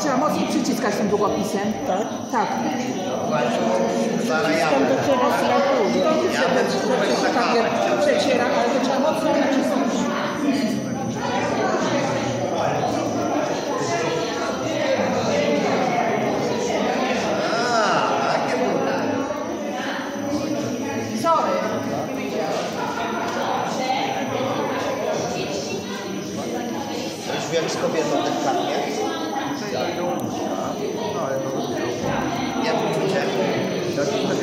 Trzeba mocno przyciskać tym długopisem. Tak? Tak. Stąd to trzeba przeciera, ale to trzeba mocno przyciskać. Jak z kobietą ten karmię? No ale to ja tu czuję, tak to miałem.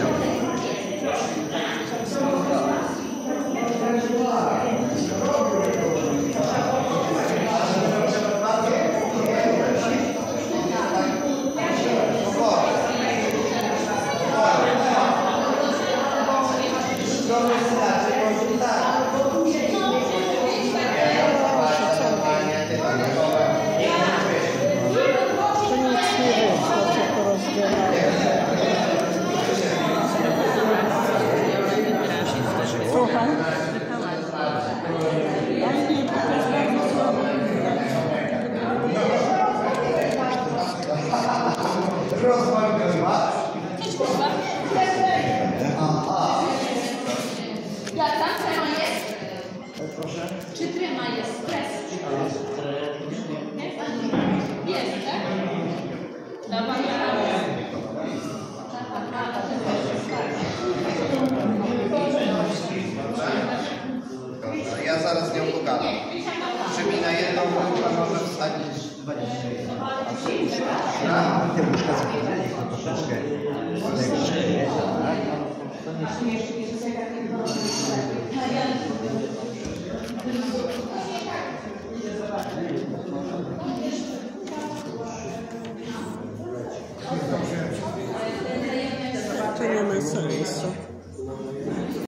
Zobaczenia na samym miejscu.